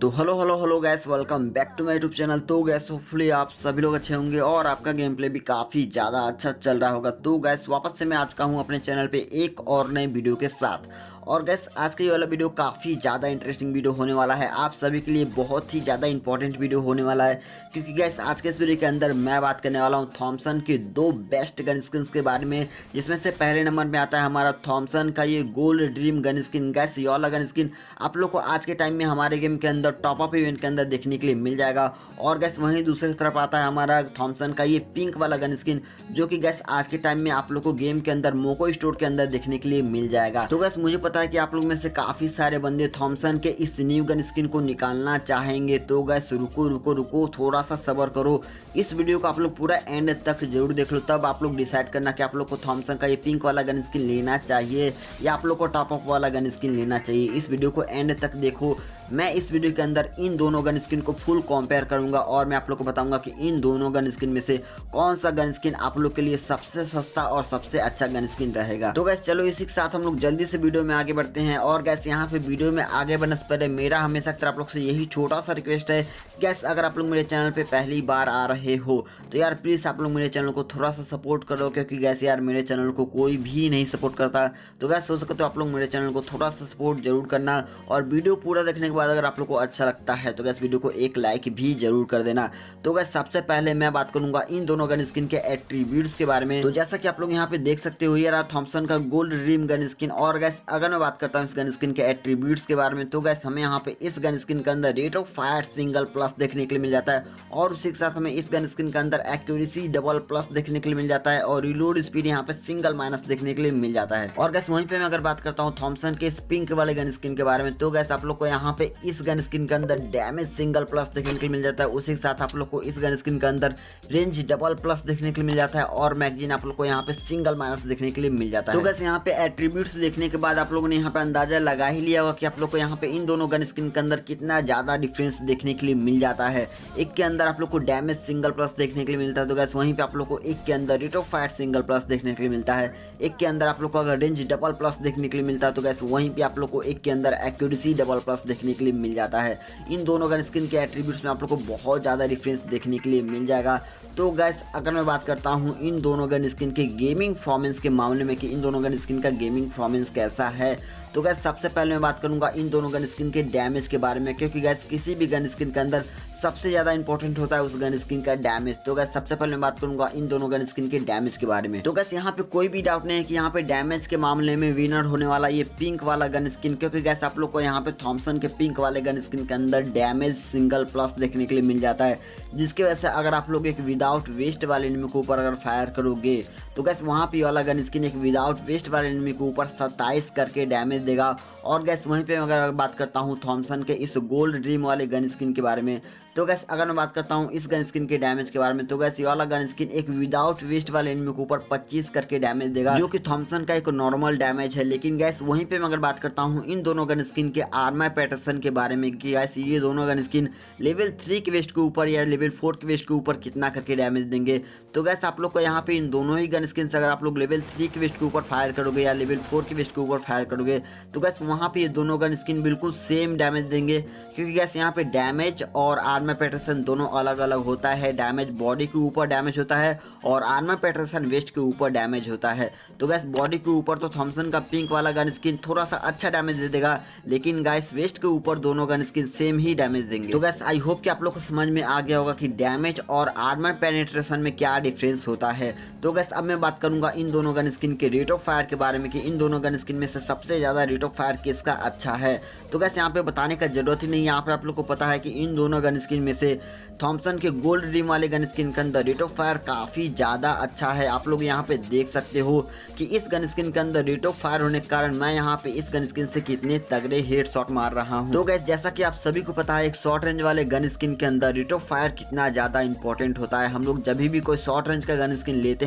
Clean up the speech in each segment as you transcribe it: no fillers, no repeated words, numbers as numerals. तो hello hello hello guys, welcome back to my YouTube channel. तो guys hopefully आप सभी लोग अच्छे होंगे और आपका गेम प्ले भी काफ़ी ज़्यादा अच्छा चल रहा होगा। तो गैस वापस से मैं आ चुका हूँ अपने चैनल पे एक और नए वीडियो के साथ। और गैस आज का ये वाला वीडियो काफ़ी ज़्यादा इंटरेस्टिंग वीडियो होने वाला है, आप सभी के लिए बहुत ही ज़्यादा इंपॉर्टेंट वीडियो होने वाला है, क्योंकि गैस आज के इस वीडियो के अंदर मैं बात करने वाला हूँ थॉम्सन की दो बेस्ट गन स्किन्स के बारे में, जिसमें से पहले नंबर में आता है हमारा थॉम्सन का ये gold dream gun skin. Guys ये वाला गन स्किन आप लोग को आज के टाइम में हमारे गेम के अंदर टॉपअप इवेंट के अंदर देखने के लिए मिल जाएगा। और गैस वहीं दूसरी तरफ आता है हमारा थॉम्सन का ये पिंक वाला गन स्किन, जो कि गैस आज के टाइम में आप लोग को गेम के अंदर मोको स्टोर के अंदर देखने के लिए मिल जाएगा। तो गैस मुझे कि आप लोग में से काफी सारे बंदे थॉम्सन के इस न्यू गन स्किन को निकालना चाहेंगे। तो गैस रुको थोड़ा सा सब्र करो, इस वीडियो को आप लोग पूरा एंड तक जरूर देख लो, तब आप लोग डिसाइड करना कि आप लोग को थॉम्सन का ये पिंक वाला गन स्किन लेना चाहिए या आप लोग को टॉपअप वाला गन स्किन लेना चाहिए। इस वीडियो को एंड तक देखो, मैं इस वीडियो के अंदर इन दोनों गन स्किन को फुल कंपेयर करूंगा और मैं आप लोग को बताऊंगा कि इन दोनों गन स्किन में से कौन सा गन स्किन आप लोग के लिए सबसे सस्ता और सबसे अच्छा गन स्किन रहेगा। तो गैस चलो इसी के साथ हम लोग जल्दी से वीडियो में आगे बढ़ते हैं। और गैस यहाँ पे वीडियो में आगे बढ़ने से पहले मेरा हमेशा आप लोग से यही छोटा सा रिक्वेस्ट है, गैस अगर आप लोग मेरे चैनल पर पहली बार आ रहे हो तो यार प्लीज़ आप लोग मेरे चैनल को थोड़ा सा सपोर्ट करो, क्योंकि गैस यार मेरे चैनल को कोई भी नहीं सपोर्ट करता। तो गैस हो सके तो आप लोग मेरे चैनल को थोड़ा सा सपोर्ट जरूर करना, और वीडियो पूरा देखने बाद अगर आप लोग को अच्छा लगता है तो गैस वीडियो को एक लाइक भी जरूर कर देना। तो गैस सबसे पहले मैं बात करूंगा इन दोनों गन स्किन के एट्रीब्यूट्स के बारे में। तो जैसा कि आप लोग यहां पे देख सकते हो ये रहा थॉम्सन का गोल्ड रिम गन स्किन। और गैस अगर मैं बात करता हूं इस गन स्किन के एट्रीब्यूट्स के बारे में, तो गैस हमें यहाँ पे इस गन स्किन के अंदर rate of fire single plus देखने के लिए मिल जाता है, और उसी के साथ हमें इस गन स्किन के अंदर एक्यूरेसी डबल प्लस देखने के लिए मिल जाता है, और रिलोड स्पीड यहाँ पे सिंगल माइनस देखने के लिए मिल जाता है। और गैस वहीं पे मैं अगर बात करता हूँ थॉम्सन के इस पिंक वाले गन स्किन के बारे में, तो गैस आप लोग को यहाँ पे इस गन स्किन के अंदर डैमेज सिंगल प्लस देखने के लिए मिल जाता है, उसी के साथ आप लोग को इस गन स्किन के अंदर रेंज डबल प्लस देखने के लिए मिल जाता है, और मैगजीन आप लोग को यहाँ पे सिंगल माइनस देखने के लिए मिल जाता है। तो गैस यहाँ पे एट्रीब्यूट्स देखने के बाद आप लोगों ने यहाँ पे अंदाजा लगा ही लिया होगा कि आप लोग को यहाँ पे इन दोनों गन स्किन के अंदर कितना ज्यादा डिफरेंस देखने के लिए मिल जाता है। एक के अंदर आप लोग को डैमेज सिंगल प्लस देखने के लिए मिलता है, तो गैस वहीं पे आप लोग को एक के अंदर rate of fire single plus देखने के लिए मिलता है। एक के अंदर आप लोग को अगर रेंज डबल प्लस देखने के लिए मिलता है, तो गैस वहीं पे आप लोग को एक के अंदर एक्यूरेसी डबल प्लस देखने के लिए मिल जाता है। इन दोनों गन स्किन के एट्रीब्यूट्स में आप लोग को बहुत ज़्यादा डिफरेंस देखने के लिए मिल जाएगा। तो गैस अगर मैं बात करता हूँ इन दोनों गन स्किन के गेमिंग परफॉर्मेंस के मामले में कि इन दोनों गन स्किन का गेमिंग परफॉर्मेंस कैसा है, तो गैस सबसे पहले मैं बात करूँगा इन दोनों गन स्किन के डैमेज के बारे में, क्योंकि गैस किसी भी गन स्किन के अंदर सबसे ज़्यादा इंपॉर्टेंट होता है उस गन स्किन का डैमेज। तो गैस सबसे पहले मैं बात करूंगा इन दोनों गन स्किन के डैमेज के बारे में। तो गैस यहाँ पे कोई भी डाउट नहीं है कि यहाँ पे डैमेज के मामले में विनर होने वाला ये पिंक वाला गन स्किन, क्योंकि गैस आप लोग को यहाँ पे थॉम्सन के पिंक वाले गन स्किन के अंदर डैमेज सिंगल प्लस देखने के लिए मिल जाता है, जिसकी वजह से अगर आप लोग एक विदाउट वेस्ट वाले एनिमी के ऊपर अगर फायर करोगे तो गैस वहाँ पे वाला गन स्किन एक विदाउट वेस्ट वाले एनिमी के ऊपर 27 करके डैमेज देगा। और गैस वहीं पे अगर बात करता हूँ थॉम्सन के इस गोल्ड ड्रीम वाले गन स्किन के बारे में, तो गैस अगर मैं बात करता हूँ इस गन स्किन के डैमेज के बारे में, तो गैस ये वाला गन स्किन एक विदाउट वेस्ट वाले एनिमी के ऊपर 25 करके डैमेज देगा, जो कि थॉम्सन का एक नॉर्मल डैमेज है। लेकिन गैस वहीं पे मैं अगर बात करता हूँ इन दोनों गन स्किन के आर्मर पैटर्सन के बारे में कि गैस ये दोनों गन स्किन लेवल 3 के वेस्ट के ऊपर या लेवल 4 के वेस्ट के ऊपर कितना करके डैमेज देंगे, तो गैस आप लोग को यहाँ पे इन दोनों ही गन स्किन से अगर आप लोग लेवल 3 के वेस्ट के ऊपर फायर करोगे या लेवल 4 के वेस्ट के ऊपर फायर करोगे, तो गैस वहाँ पे ये दोनों गन स्किन बिल्कुल सेम डैमेज देंगे, क्योंकि गैस यहाँ पे डैमेज और आर्मर पैटर्सन दोनों अलग अलग होता है। डैमेज बॉडी के ऊपर डैमेज होता है और आर्मर पैटर्सन वेस्ट के ऊपर डैमेज होता है। तो गैस बॉडी के ऊपर तो थॉम्सन का पिंक वाला गन स्किन थोड़ा सा अच्छा डैमेज दे देगा, लेकिन गैस वेस्ट के ऊपर दोनों गन स्किन सेम ही डैमेज देंगे। तो गैस आई होप कि आप लोग को समझ में आ गया होगा कि डैमेज और आर्मर पेनिट्रेशन में क्या डिफरेंस होता है। तो गैस अब मैं बात करूंगा इन दोनों गन स्किन के रेट ऑफ फायर के बारे में कि इन दोनों गन स्किन में से सबसे ज़्यादा रेट ऑफ फायर किसका अच्छा है। तो गैस यहाँ पे बताने का जरूरत ही नहीं, यहाँ पे आप लोग को पता है कि इन दोनों गन स्किन में से थॉम्सन के गोल्ड ड्रीम वाले गन स्किन के अंदर रेट ऑफ फायर काफ़ी ज़्यादा अच्छा है। आप लोग यहाँ पे देख सकते हो कि इस गन स्किन के अंदर रेट ऑफ फायर होने के कारण मैं यहाँ पे इस गन स्किन से कितने तगड़े हेड शॉट मार रहा हूँ। तो गैस जैसा कि आप सभी को पता है एक शॉर्ट रेंज वाले गन स्किन के अंदर रेट ऑफ फायर कितना ज़्यादा इंपॉर्टेंट होता है। हम लोग जब भी कोई शॉर्ट रेंज का गन स्किन लेते हैं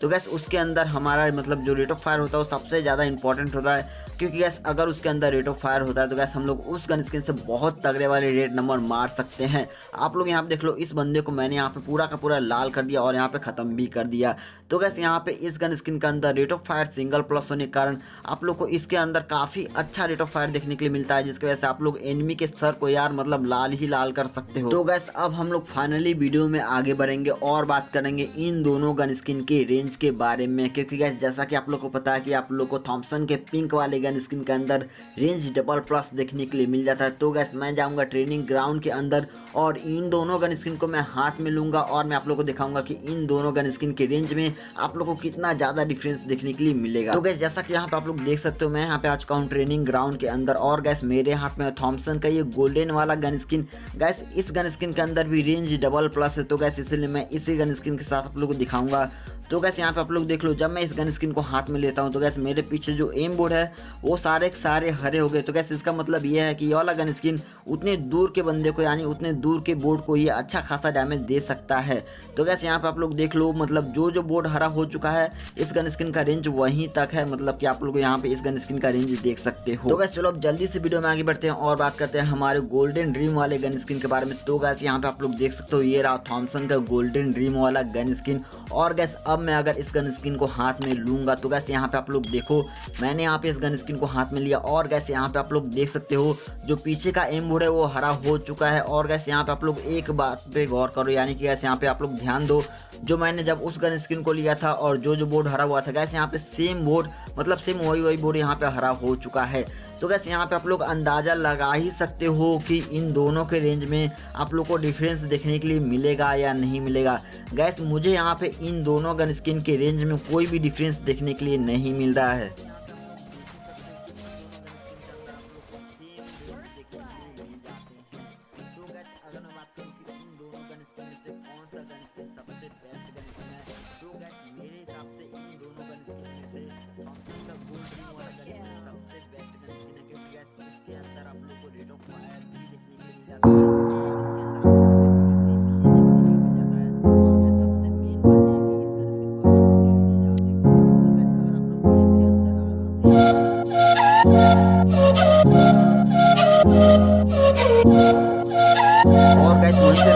तो गैस उसके अंदर हमारा मतलब जो रेट ऑफ फायर होता है वो सबसे ज़्यादा इंपॉर्टेंट होता है, क्योंकि गैस अगर उसके अंदर रेट ऑफ फायर होता है तो गैस हम लोग उस गन स्किन से बहुत तगड़े वाले रेड नंबर मार सकते हैं। आप लोग यहाँ पे देख लो, इस बंदे को मैंने यहाँ पे पूरा का पूरा लाल कर दिया और यहाँ पे ख़त्म भी कर दिया। तो गाइस यहाँ पे इस गन स्किन के अंदर rate of fire single plus होने के कारण आप लोग को इसके अंदर काफ़ी अच्छा रेट ऑफ फायर देखने के लिए मिलता है, जिसकी वजह से आप लोग एनिमी के सर को यार मतलब लाल ही लाल कर सकते हो। तो गाइस अब हम लोग फाइनली वीडियो में आगे बढ़ेंगे और बात करेंगे इन दोनों गन स्किन के रेंज के बारे में, क्योंकि गाइस जैसा कि आप लोग को पता है कि आप लोग को थॉम्सन के पिंक वाले गन स्किन के अंदर रेंज डबल प्लस देखने के लिए मिल जाता है। तो गाइस मैं जाऊँगा ट्रेनिंग ग्राउंड के अंदर और इन दोनों गन स्किन को मैं हाथ में लूँगा और मैं आप लोग को दिखाऊंगा कि इन दोनों गन स्किन के रेंज में आप लोग को कितना ज़्यादा डिफरेंस देखने के लिए मिलेगा। तो गैस जैसा कि यहाँ पे आप लोग देख सकते हो मैं यहाँ पे आ चुका हूँ ट्रेनिंग ग्राउंड के अंदर और गैस मेरे हाथ में थॉम्सन का ये गोल्डन वाला गन स्किन। गैस इस गन स्किन के अंदर भी रेंज डबल प्लस है, तो गैस इसलिए मैं इसी गन स्किन के साथ आप लोग को दिखाऊंगा। तो गैस यहाँ पे आप लोग देख लो, जब मैं इस गन स्किन को हाथ में लेता हूँ तो गैस मेरे पीछे जो एम बोर्ड है वो सारे के सारे हरे हो गए। तो गैस इसका मतलब ये है कि ये वाला गन स्किन उतने दूर के बंदे को यानी उतने दूर के बोर्ड को ये अच्छा खासा डैमेज दे सकता है। तो गैस यहाँ पे आप लोग देख लो, मतलब जो जो बोर्ड हरा हो चुका है इस गन स्किन का रेंज वहीं तक है, मतलब कि आप लोग यहाँ पे इस गन स्किन का रेंज देख सकते हो। तो गैस चलो अब जल्दी से वीडियो में आगे बढ़ते हैं और बात करते हैं हमारे गोल्डन ड्रीम वाले गन स्किन के बारे में। तो गैस यहाँ पे आप लोग देख सकते हो ये रहा थॉम्सन का गोल्डन ड्रीम वाला गन स्किन और गैस अब मैं अगर इस गन स्किन को हाथ में लूँगा तो गैस यहाँ पे आप लोग देखो मैंने यहाँ पे इस गन स्किन को हाथ में लिया और गैस यहाँ पे आप लोग देख सकते हो जो पीछे का एम बोर्ड है वो हरा हो चुका है। और गैस यहाँ पे आप लोग एक बात पे गौर करो यानी कि गैस यहाँ पे आप लोग ध्यान दो, जो मैंने जब उस गन स्किन को लिया था और जो जो बोर्ड हरा हुआ था गैस यहाँ पे सेम बोर्ड मतलब सेम वही बोर्ड यहाँ पे हरा हो चुका है। तो गैस यहाँ पे आप लोग अंदाज़ा लगा ही सकते हो कि इन दोनों के रेंज में आप लोग को डिफरेंस देखने के लिए मिलेगा या नहीं मिलेगा। गैस मुझे यहाँ पे इन दोनों गन स्किन के रेंज में कोई भी डिफरेंस देखने के लिए नहीं मिल रहा है।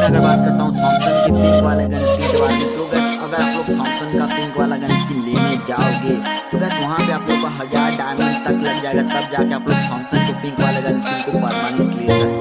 अगर बात करता हूँ थॉम्सन के पिंक वाले गन स्किन के बारे में, तो गैस अगर आप लोग थॉम्सन का पिंक वाला गन स्किन लेने जाओगे तो गैस वहाँ पे आप लोग को 1000 डायमंड तक लग जाएगा, तब जाके आप लोग थॉम्सन के पिंक वाले गन स्किन को परमानेंट ले सकते हैं।